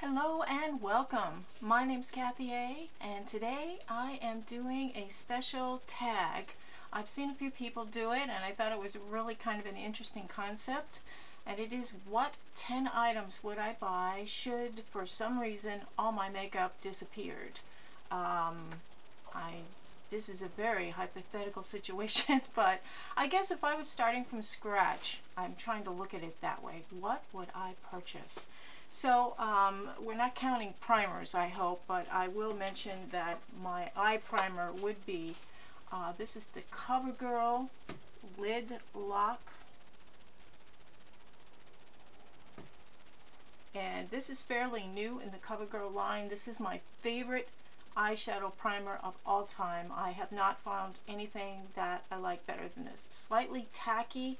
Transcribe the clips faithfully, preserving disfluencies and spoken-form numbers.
Hello and welcome. My name's Kathy A, and today I am doing a special tag. I've seen a few people do it, and I thought it was really kind of an interesting concept. And it is, what ten items would I buy should, for some reason, all my makeup disappeared? Um, I, this is a very hypothetical situation, but I guess if I was starting from scratch, I'm trying to look at it that way. What would I purchase? So, um, we're not counting primers, I hope, but I will mention that my eye primer would be, uh, this is the CoverGirl Lid Lock. And this is fairly new in the CoverGirl line. This is my favorite eyeshadow primer of all time. I have not found anything that I like better than this. Slightly tacky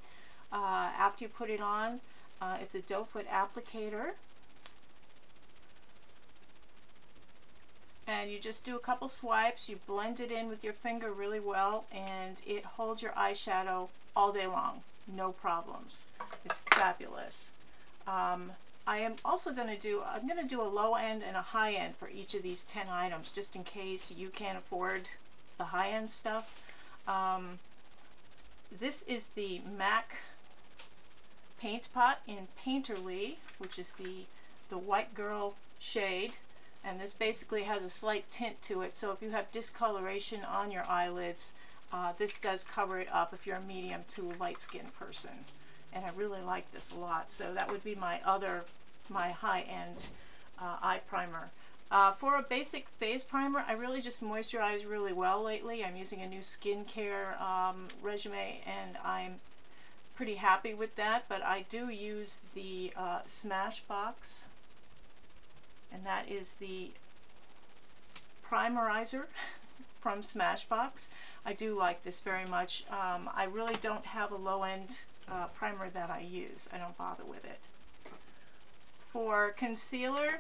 uh, after you put it on. Uh, it's a doe foot applicator. And you just do a couple swipes. You blend it in with your finger really well, and it holds your eyeshadow all day long. No problems. It's fabulous. Um, I am also going to do, I'm going to do a low end and a high end for each of these ten items, just in case you can't afford the high end stuff. Um, this is the Mac Paint Pot in Painterly, which is the, the White Girl shade. And this basically has a slight tint to it, so if you have discoloration on your eyelids, uh, this does cover it up if you're a medium to light-skinned person. And I really like this a lot, so that would be my other, my high-end uh, eye primer. Uh, for a basic face primer, I really just moisturize really well lately. I'm using a new skincare um, regimen, and I'm pretty happy with that, but I do use the uh, Smashbox, and that is the primerizer from Smashbox. I do like this very much. Um, I really don't have a low-end Uh, primer that I use. I don't bother with it. For concealer,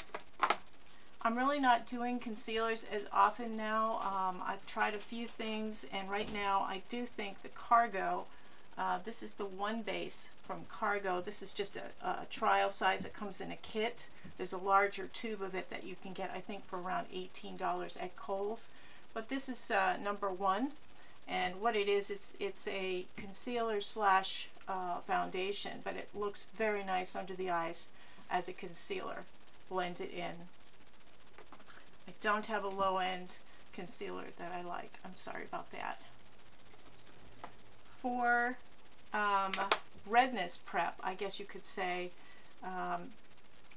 I'm really not doing concealers as often now. Um, I've tried a few things, and right now I do think the Cargo, uh, this is the One Base from Cargo. This is just a, a trial size that comes in a kit. There's a larger tube of it that you can get, I think, for around eighteen dollars at Kohl's. But this is uh, number one. And what it is, it's, it's a concealer slash uh, foundation, but it looks very nice under the eyes as a concealer. Blend it in. I don't have a low-end concealer that I like. I'm sorry about that. For um, redness prep, I guess you could say, um,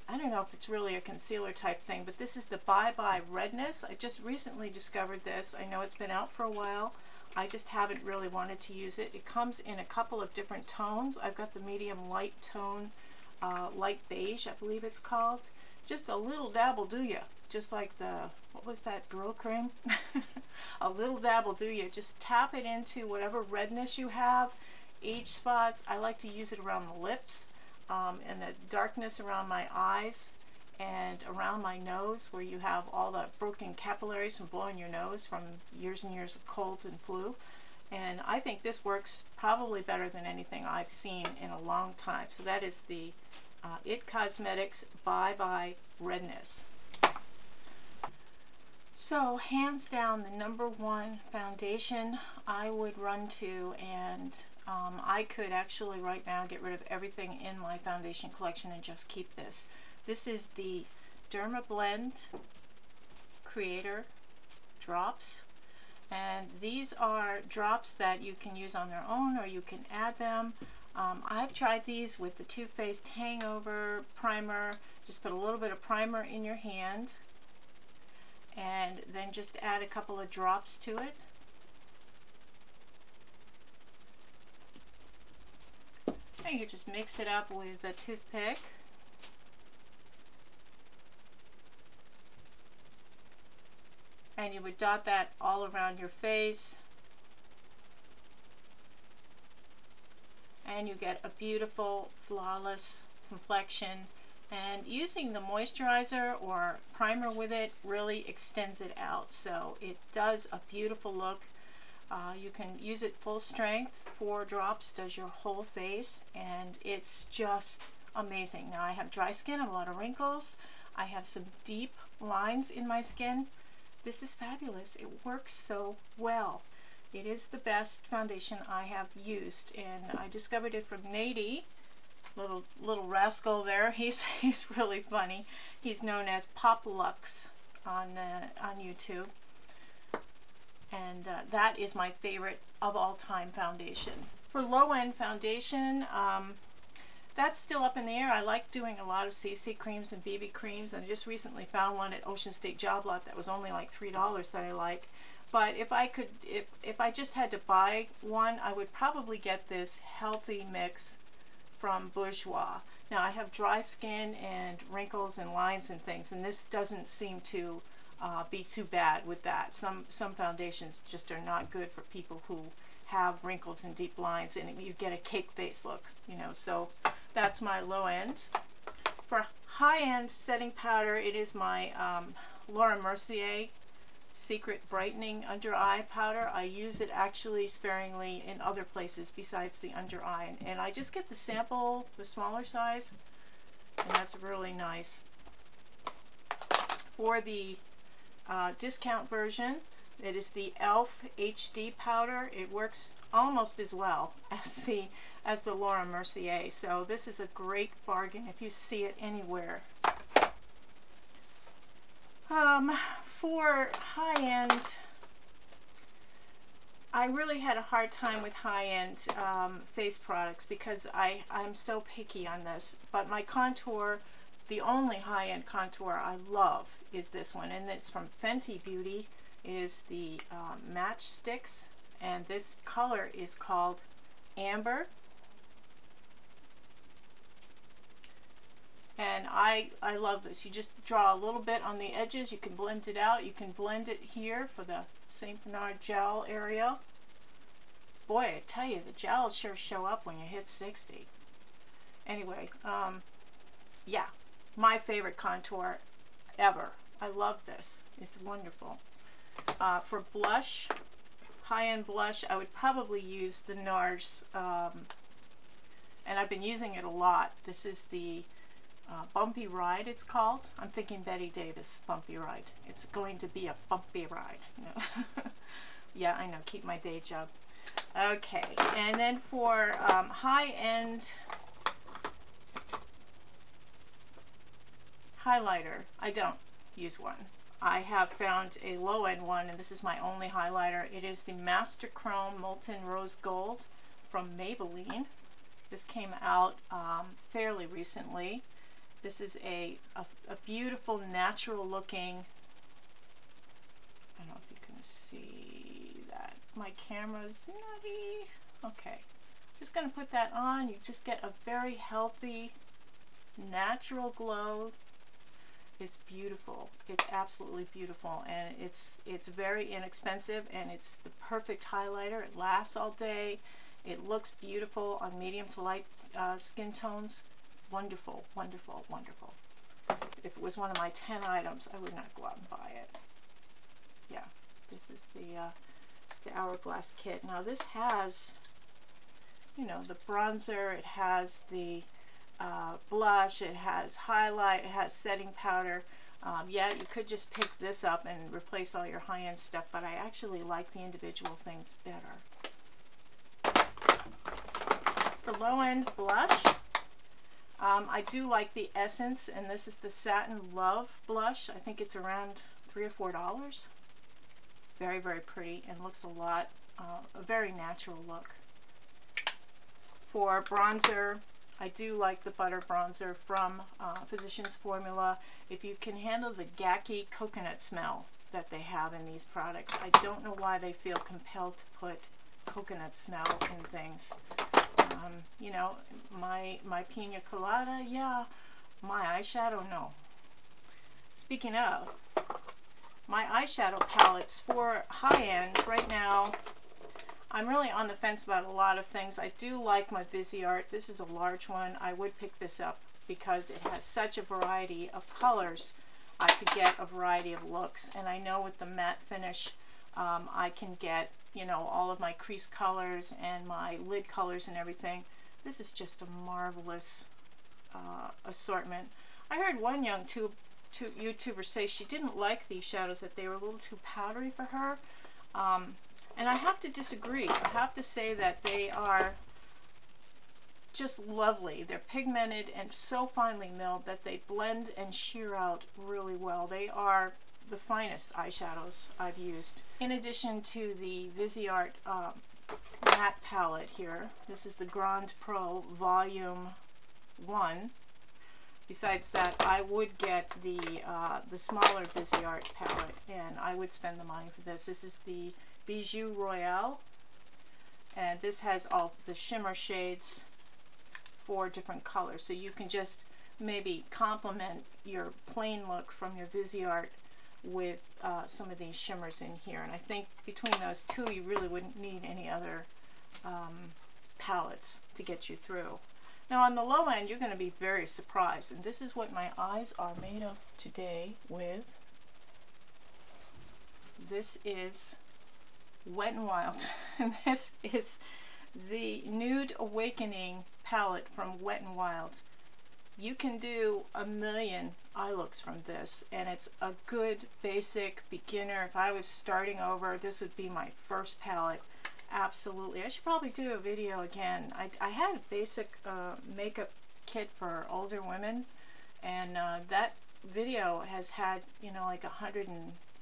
I don't know if it's really a concealer type thing, but this is the Bye Bye Redness. I just recently discovered this. I know it's been out for a while. I just haven't really wanted to use it. It comes in a couple of different tones. I've got the medium light tone, uh, light beige, I believe it's called. Just a little dabble do ya. Just like the, what was that, Brill cream? A little dabble do ya. Just tap it into whatever redness you have, age spots. I like to use it around the lips um, and the darkness around my eyes and around my nose, where you have all the broken capillaries from blowing your nose from years and years of colds and flu. And I think this works probably better than anything I've seen in a long time. So that is the uh, It Cosmetics Bye Bye Redness. So hands down, the number one foundation I would run to, and um, I could actually right now get rid of everything in my foundation collection and just keep this. This is the Dermablend Creator Drops, and these are drops that you can use on their own or you can add them. Um, I've tried these with the Too Faced Hangover Primer. Just put a little bit of primer in your hand and then just add a couple of drops to it. And you just mix it up with a toothpick. And you would dot that all around your face, and you get a beautiful, flawless complexion and using the moisturizer or primer with it really extends it out, so it does a beautiful look. Uh, you can use it full strength. Four drops does your whole face, and it's just amazing. Now I have dry skin, I have a lot of wrinkles, I have some deep lines in my skin. This is fabulous. It works so well. It is the best foundation I have used, and I discovered it from Nady. Little little rascal there. He's he's really funny. He's known as Pop Lux on uh, on YouTube, and uh, that is my favorite of all time foundation. For low end foundation, um, that's still up in the air. I like doing a lot of C C creams and B B creams, and I just recently found one at Ocean State Job Lot that was only like three dollars that I like. But if I could, if if I just had to buy one, I would probably get this Healthy Mix from Bourjois. Now I have dry skin and wrinkles and lines and things, and this doesn't seem to uh, be too bad with that. Some some foundations just are not good for people who have wrinkles and deep lines, and it, you get a cake face look, you know. So that's my low end. For high end setting powder, it is my um, Laura Mercier Secret Brightening Under Eye Powder. I use it actually sparingly in other places besides the under eye, and, and I just get the sample, the smaller size, and that's really nice. For the uh, discount version, it is the E L F H D powder. It works almost as well as the as the Laura Mercier, so this is a great bargain if you see it anywhere. Um, For high-end, I really had a hard time with high-end um, face products because I, I'm so picky on this. But my contour, the only high-end contour I love is this one, and it's from Fenty Beauty. It is the uh, Match Stix, and this color is called Amber. And I, I love this. You just draw a little bit on the edges. You can blend it out. You can blend it here for the Saint Bernard gel area. Boy, I tell you, the gels sure show up when you hit sixty. Anyway, um, yeah, my favorite contour ever. I love this. It's wonderful. Uh, for blush, high-end blush, I would probably use the NARS, um, and I've been using it a lot. This is the Uh, Bumpy Ride, it's called. I'm thinking Betty Davis, Bumpy Ride. It's going to be a bumpy ride. No. Yeah, I know. Keep my day job. Okay, and then for um, high-end highlighter, I don't use one. I have found a low-end one, and this is my only highlighter. It is the Master Chrome Molten Rose Gold from Maybelline. This came out um, fairly recently. This is a, a, a beautiful, natural-looking, I don't know if you can see that. My camera's nutty. Okay. Just going to put that on. You just get a very healthy, natural glow. It's beautiful. It's absolutely beautiful, and it's, it's very inexpensive, and it's the perfect highlighter. It lasts all day. It looks beautiful on medium to light uh, skin tones. Wonderful, wonderful, wonderful. If it was one of my ten items, I would not go out and buy it. Yeah, this is the uh, the Hourglass Kit. Now this has, you know, the bronzer, it has the uh, blush, it has highlight, it has setting powder. Um, yeah, you could just pick this up and replace all your high-end stuff, but I actually like the individual things better. For low-end blush, Um, I do like the Essence, and this is the Satin Love blush. I think it's around three or four dollars. Very, very pretty, and looks a lot, uh, a very natural look. For bronzer, I do like the Butter Bronzer from uh, Physicians Formula. If you can handle the gacky coconut smell that they have in these products, I don't know why they feel compelled to put coconut smell in things. Um, you know, my my pina colada, yeah, my eyeshadow, no. Speaking of, my eyeshadow palettes for high-end right now, I'm really on the fence about a lot of things. I do like my Viseart. This is a large one. I would pick this up because it has such a variety of colors. I could get a variety of looks, and I know with the matte finish um, I can get, you know, all of my crease colors and my lid colors and everything. This is just a marvelous uh, assortment. I heard one young tube, tube YouTuber say she didn't like these shadows, that they were a little too powdery for her, um, and I have to disagree. I have to say that they are just lovely. They're pigmented and so finely milled that they blend and sheer out really well. They are the finest eyeshadows I've used. In addition to the Viseart um, matte palette here, this is the Grand Pro Volume one. Besides that, I would get the uh, the smaller Viseart palette, and I would spend the money for this. This is the Bijou Royale, and this has all the shimmer shades, four different colors, so you can just maybe complement your plain look from your Viseart with uh, some of these shimmers in here. And I think between those two you really wouldn't need any other um, palettes to get you through. Now on the low end you're going to be very surprised, and this is what my eyes are made of today with. This is Wet n Wild and this is the Nude Awakening palette from Wet n Wild. You can do a million eye looks from this, and it's a good basic beginner. If I was starting over, this would be my first palette. Absolutely. I should probably do a video again. I, I had a basic uh, makeup kit for older women, and uh, that video has had, you know, like one hundred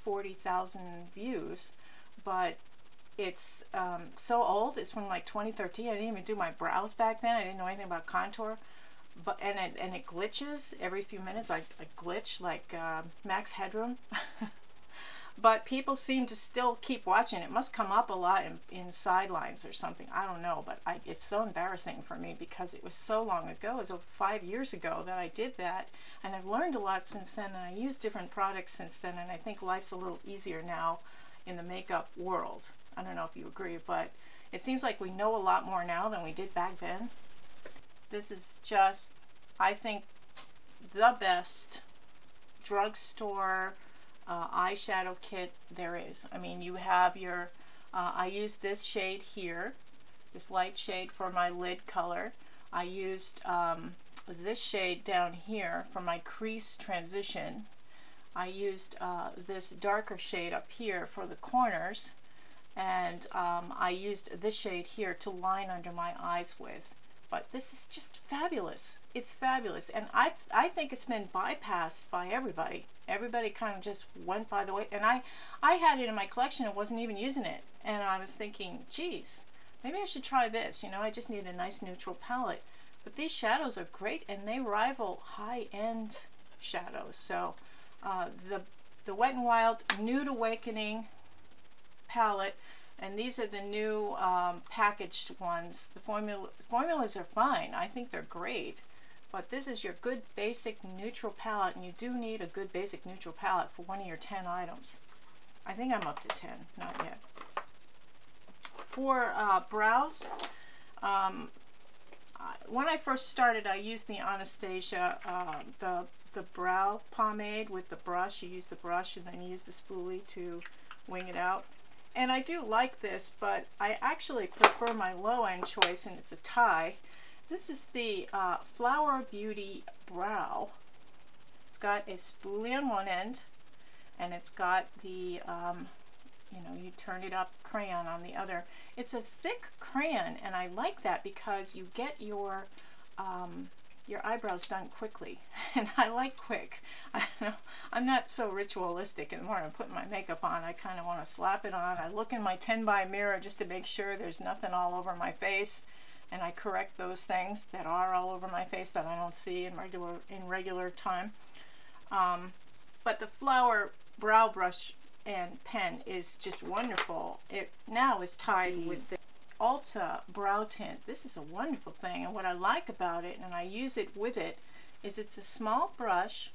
forty thousand views, but it's um, so old. It's from like twenty thirteen. I didn't even do my brows back then. I didn't know anything about contour. But and it, and it glitches every few minutes. I, I glitch like uh, Max Headroom. But people seem to still keep watching. It must come up a lot in, in sidelines or something. I don't know. But I, it's so embarrassing for me because it was so long ago. It was five years ago that I did that. And I've learned a lot since then. And I use different products since then. And I think life's a little easier now in the makeup world. I don't know if you agree, but it seems like we know a lot more now than we did back then. This is just, I think, the best drugstore uh, eyeshadow kit there is. I mean, you have your, uh, I used this shade here, this light shade for my lid color. I used um, this shade down here for my crease transition. I used uh, this darker shade up here for the corners, and um, I used this shade here to line under my eyes with. But this is just fabulous. It's fabulous, and I I think it's been bypassed by everybody. Everybody kind of just went by the way, and I I had it in my collection and wasn't even using it, and I was thinking, geez, maybe I should try this. You know, I just need a nice neutral palette. But these shadows are great, and they rival high-end shadows. So uh, the the Wet n Wild Nude Awakening palette, and these are the new um, packaged ones. The formula, formulas are fine. I think they're great, but this is your good basic neutral palette, and you do need a good basic neutral palette for one of your ten items. I think I'm up to ten, not yet. For uh, brows, um, I, when I first started, I used the Anastasia, uh, the the brow pomade with the brush. You use the brush and then you use the spoolie to wing it out. And I do like this, but I actually prefer my low-end choice, and it's a tie. This is the uh, Flower Beauty Brow. It's got a spoolie on one end, and it's got the, um, you know, you turn it up crayon on the other. It's a thick crayon, and I like that because you get your um, your eyebrows done quickly, and I like quick. I know, I'm not so ritualistic in the morning. I'm putting my makeup on. I kind of want to slap it on. I look in my ten by mirror just to make sure there's nothing all over my face, and I correct those things that are all over my face that I don't see in regular in regular time. Um, but the Flower brow brush and pen is just wonderful. It now is tied with the Ulta brow tint. This is a wonderful thing, and what I like about it, and I use it with it, is it's a small brush,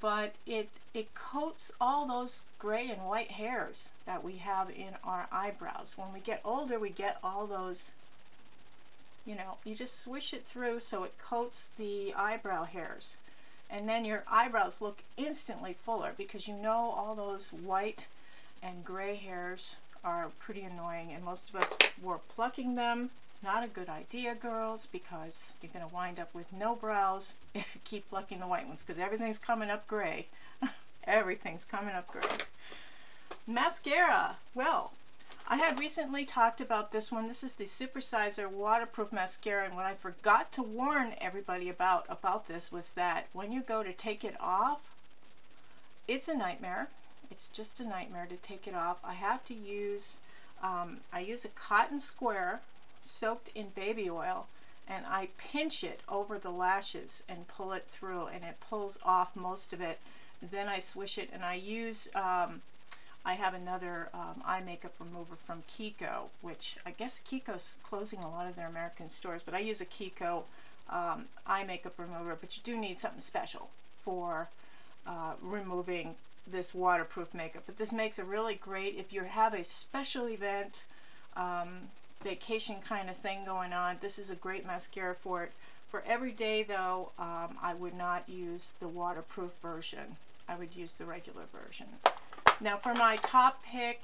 but it it coats all those gray and white hairs that we have in our eyebrows. When we get older, we get all those you know, you just swish it through so it coats the eyebrow hairs. And then your eyebrows look instantly fuller, because you know all those white and gray hairs are pretty annoying, and most of us were plucking them. Not a good idea, girls, because you're going to wind up with no brows if you keep plucking the white ones, because everything's coming up gray. Everything's coming up gray. Mascara. Well, I had recently talked about this one. This is the Supersizer Waterproof Mascara, and what I forgot to warn everybody about about this was that when you go to take it off, it's a nightmare. It's just a nightmare to take it off. I have to use, um, I use a cotton square soaked in baby oil, and I pinch it over the lashes and pull it through, and it pulls off most of it. Then I swish it, and I use, um, I have another um, eye makeup remover from Kiko, which I guess Kiko's closing a lot of their American stores, but I use a Kiko um, eye makeup remover. But you do need something special for uh, removing this waterproof makeup. But this makes it really great if you have a special event, um, vacation kind of thing going on. This is a great mascara for it. For every day, though, um, I would not use the waterproof version. I would use the regular version. Now for my top pick,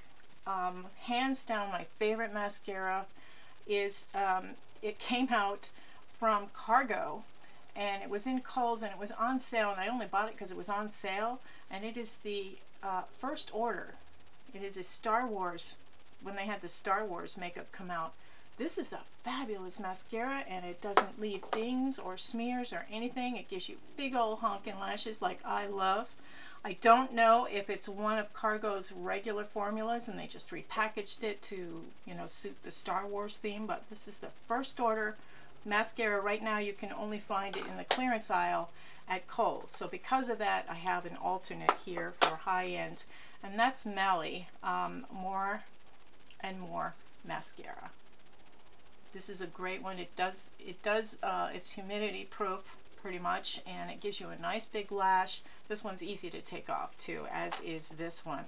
um, hands down my favorite mascara is, um, it came out from Cargo, and it was in Kohl's, and it was on sale, and I only bought it because it was on sale, and it is the uh, First Order. It is a Star Wars, when they had the Star Wars makeup come out. This is a fabulous mascara, and it doesn't leave dings or smears or anything. It gives you big old honkin' lashes like I love. I don't know if it's one of Cargo's regular formulas and they just repackaged it to, you know, suit the Star Wars theme, but this is the First Order mascara. Right now you can only find it in the clearance aisle at Kohl's. So because of that, I have an alternate here for high-end, and that's Mally, um, More and More mascara. This is a great one. It does, it does, uh, it's humidity proof, pretty much, and it gives you a nice big lash. This one's easy to take off too, as is this one.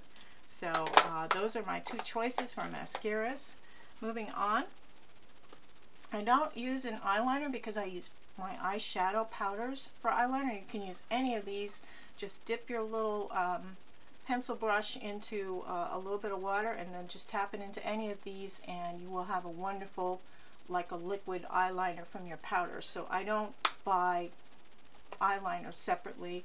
So uh, those are my two choices for mascaras. Moving on, I don't use an eyeliner because I use my eyeshadow powders for eyeliner. You can use any of these. Just dip your little um, pencil brush into uh, a little bit of water, and then just tap it into any of these, and you will have a wonderful, like a liquid eyeliner from your powder. So I don't buy eyeliner separately.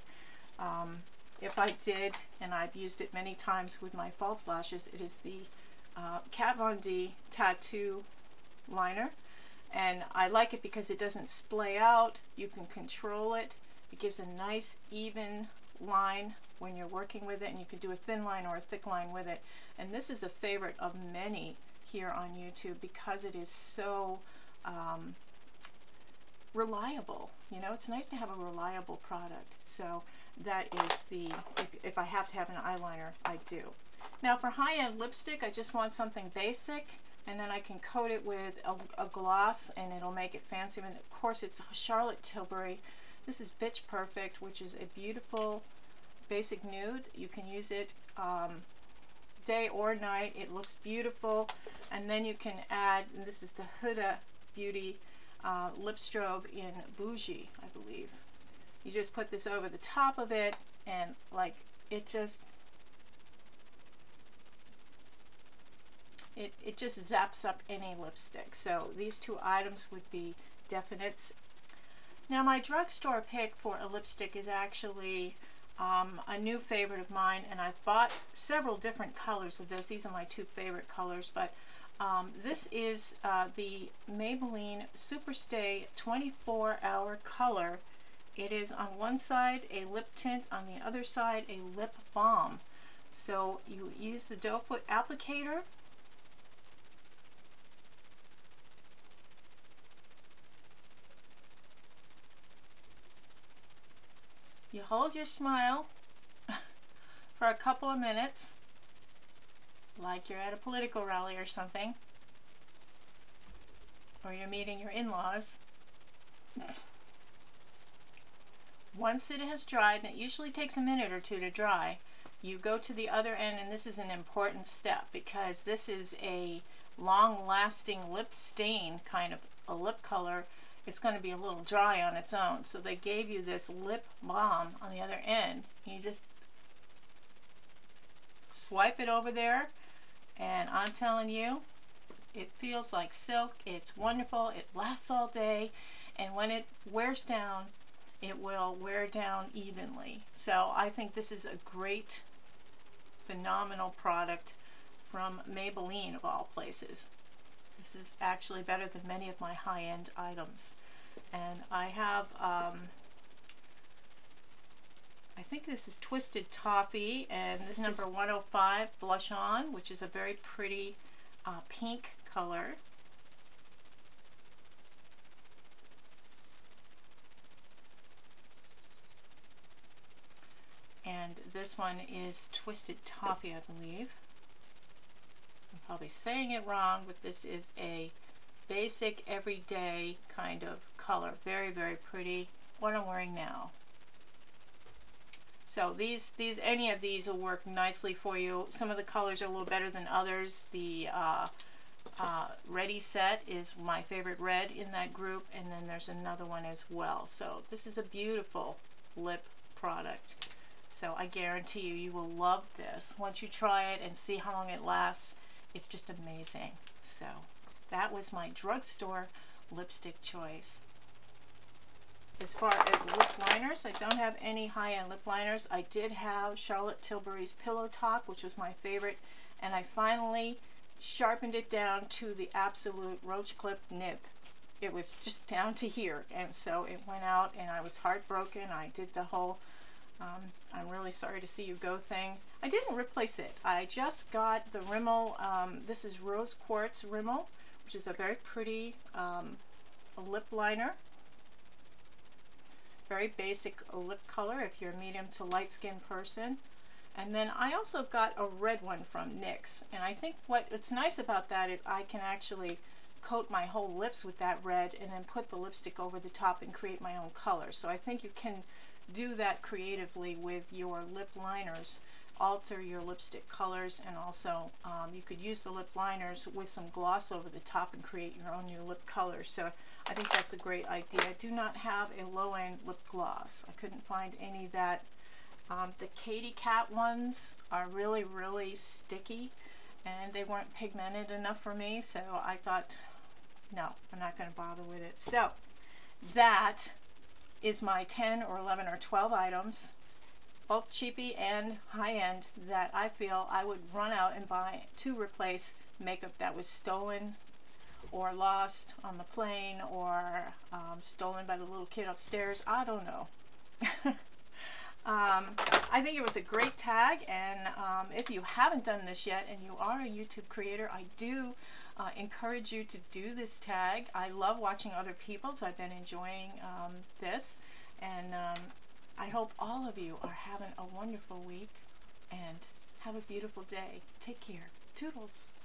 Um, if I did, and I've used it many times with my false lashes, it is the uh, Kat Von D Tattoo Liner, and I like it because it doesn't splay out. You can control it. It gives a nice even line when you're working with it, and you can do a thin line or a thick line with it. And this is a favorite of many here on YouTube because it is so um, reliable. You know, it's nice to have a reliable product. So that is the, if, if I have to have an eyeliner, I do. Now for high-end lipstick, I just want something basic, and then I can coat it with a, a gloss, and it'll make it fancy. And of course, it's Charlotte Tilbury. This is Bitch Perfect, which is a beautiful basic nude. You can use it um, day or night. It looks beautiful. And then you can add, and this is the Huda Beauty uh, Lip Strobe in Bougie, I believe. You just put this over the top of it, and like, it just, it, it just zaps up any lipstick. So these two items would be definites. Now my drugstore pick for a lipstick is actually Um, a new favorite of mine, and I've bought several different colors of this. These are my two favorite colors, but um, this is uh, the Maybelline Superstay twenty-four hour color. It is on one side a lip tint, on the other side a lip balm. So you use the doe foot applicator, you hold your smile for a couple of minutes, like you're at a political rally or something, or you're meeting your in-laws. Once it has dried, and it usually takes a minute or two to dry, you go to the other end, and this is an important step because this is a long-lasting lip stain kind of a lip color, it's going to be a little dry on its own. So they gave you this lip balm on the other end. You just swipe it over there, and I'm telling you, it feels like silk. It's wonderful. It lasts all day, and when it wears down, it will wear down evenly. So I think this is a great, phenomenal product from Maybelline of all places. This is actually better than many of my high-end items. And I have, um, I think this is Twisted Toffee, and this, this is number one oh five, Blush On, which is a very pretty uh, pink color. And this one is Twisted Toffee, I believe. I'm probably saying it wrong, but this is a basic, everyday kind of color. Very, very pretty. What I'm wearing now. So these, these, any of these will work nicely for you. Some of the colors are a little better than others. The uh, uh, Ready Set is my favorite red in that group, and then there's another one as well. So this is a beautiful lip product. So I guarantee you, you will love this. Once you try it and see how long it lasts, it's just amazing. So that was my drugstore lipstick choice. As far as lip liners, I don't have any high-end lip liners. I did have Charlotte Tilbury's Pillow Talk, which was my favorite, and I finally sharpened it down to the absolute roach clip nib. It was just down to here, and so it went out, and I was heartbroken. I did the whole Um, I'm really sorry to see you go thing. I didn't replace it. I just got the Rimmel, um, this is Rose Quartz Rimmel, which is a very pretty um, lip liner. Very basic lip color if you're a medium to light skin person. And then I also got a red one from N Y X. And I think what, what's nice about that is I can actually coat my whole lips with that red and then put the lipstick over the top and create my own color. So I think you can do that creatively with your lip liners. Alter your lipstick colors, and also um, you could use the lip liners with some gloss over the top and create your own new lip color. So I think that's a great idea. I do not have a low-end lip gloss. I couldn't find any that. Um, the Katy Kat ones are really, really sticky, and they weren't pigmented enough for me, so I thought, no, I'm not going to bother with it. So that is my ten or eleven or twelve items, both cheapy and high-end, that I feel I would run out and buy to replace makeup that was stolen or lost on the plane, or um, stolen by the little kid upstairs. I don't know. um, I think it was a great tag, and um, if you haven't done this yet and you are a YouTube creator, I do uh, encourage you to do this tag. I love watching other people's. I've been enjoying um, this, and um, I hope all of you are having a wonderful week, and have a beautiful day. Take care. Toodles.